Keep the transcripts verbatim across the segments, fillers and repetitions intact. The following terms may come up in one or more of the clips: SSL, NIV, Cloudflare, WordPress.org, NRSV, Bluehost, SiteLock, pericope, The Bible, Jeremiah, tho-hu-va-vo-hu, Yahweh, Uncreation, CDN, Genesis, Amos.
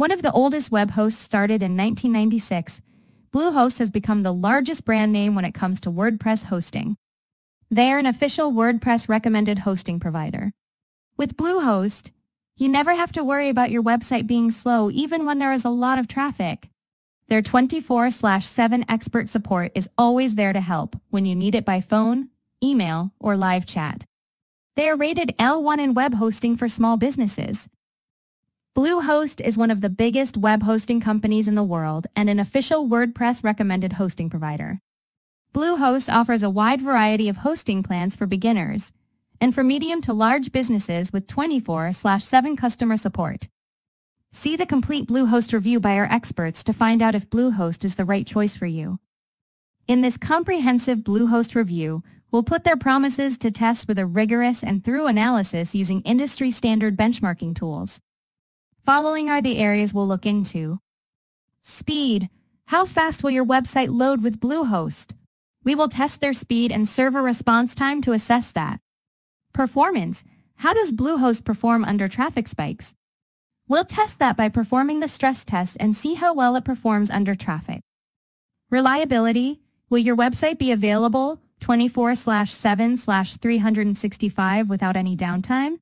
One of the oldest web hosts, started in nineteen ninety-six, Bluehost has become the largest brand name when it comes to WordPress hosting. They are an official WordPress recommended hosting provider. With Bluehost, you never have to worry about your website being slow even when there is a lot of traffic. Their twenty-four seven expert support is always there to help when you need it by phone, email, or live chat. They are rated L one in web hosting for small businesses. Bluehost is one of the biggest web hosting companies in the world and an official WordPress recommended hosting provider. Bluehost offers a wide variety of hosting plans for beginners and for medium to large businesses with twenty-four seven customer support. See the complete Bluehost review by our experts to find out if Bluehost is the right choice for you. In this comprehensive Bluehost review, we'll put their promises to test with a rigorous and thorough analysis using industry-standard benchmarking tools. Following are the areas we'll look into. Speed. How fast will your website load with Bluehost? We will test their speed and server response time to assess that. Performance. How does Bluehost perform under traffic spikes? We'll test that by performing the stress test and see how well it performs under traffic. Reliability. Will your website be available twenty-four seven three sixty-five without any downtime?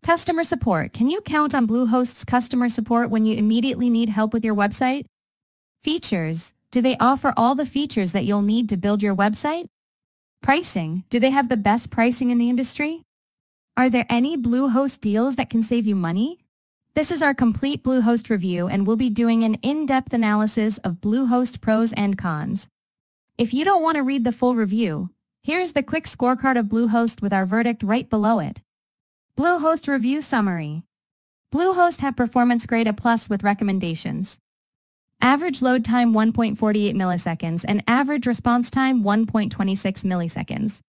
Customer support. Can you count on Bluehost's customer support when you immediately need help with your website? Features. Do they offer all the features that you'll need to build your website? Pricing. Do they have the best pricing in the industry? Are there any Bluehost deals that can save you money? This is our complete Bluehost review, and we'll be doing an in-depth analysis of Bluehost pros and cons. If you don't want to read the full review, here's the quick scorecard of Bluehost with our verdict right below it. Bluehost Review Summary. Bluehost had Performance Grade A Plus with recommendations. Average load time one point four eight milliseconds and average response time one point two six milliseconds.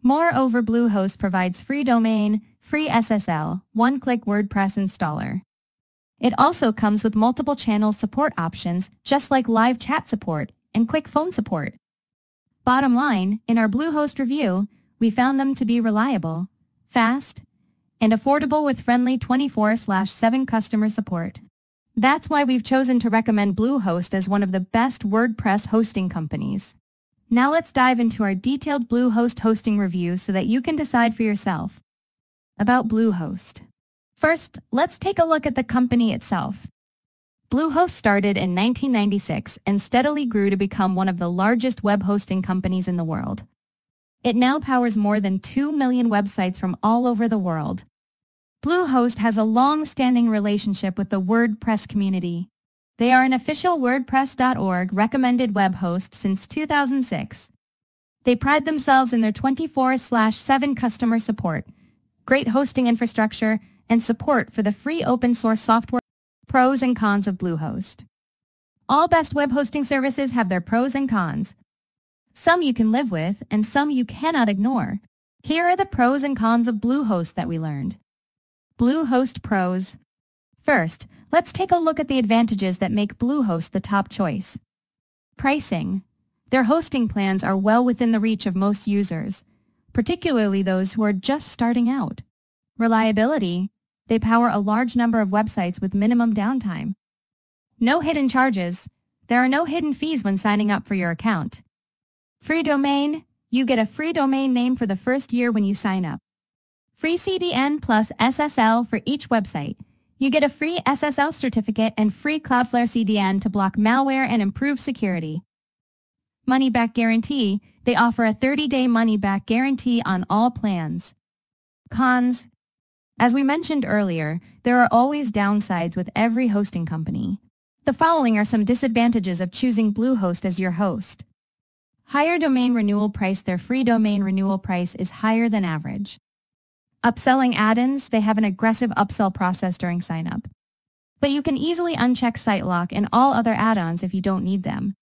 Moreover, Bluehost provides free domain, free S S L, one-click WordPress installer. It also comes with multiple channel support options, just like live chat support and quick phone support. Bottom line, in our Bluehost review, we found them to be reliable, fast, and affordable with friendly twenty-four seven customer support. That's why we've chosen to recommend Bluehost as one of the best WordPress hosting companies. Now let's dive into our detailed Bluehost hosting review so that you can decide for yourself. About Bluehost. First, let's take a look at the company itself. Bluehost started in nineteen ninety-six and steadily grew to become one of the largest web hosting companies in the world. It now powers more than two million websites from all over the world. Bluehost has a long-standing relationship with the WordPress community. They are an official WordPress dot org recommended web host since two thousand six. They pride themselves in their twenty-four seven customer support, great hosting infrastructure, and support for the free open-source software. Pros and cons of Bluehost. All best web hosting services have their pros and cons. Some you can live with, and some you cannot ignore. Here are the pros and cons of Bluehost that we learned. Bluehost pros. First, let's take a look at the advantages that make Bluehost the top choice. Pricing. Their hosting plans are well within the reach of most users, particularly those who are just starting out. Reliability. They power a large number of websites with minimum downtime. No hidden charges. There are no hidden fees when signing up for your account. Free domain. You get a free domain name for the first year when you sign up. Free C D N plus S S L for each website. You get a free S S L certificate and free Cloudflare C D N to block malware and improve security. Money-back guarantee. They offer a thirty-day money-back guarantee on all plans. Cons. As we mentioned earlier, there are always downsides with every hosting company. The following are some disadvantages of choosing Bluehost as your host. Higher domain renewal price. Their free domain renewal price is higher than average. Upselling add-ins. They have an aggressive upsell process during sign-up, but you can easily uncheck SiteLock and all other add-ons if you don't need them.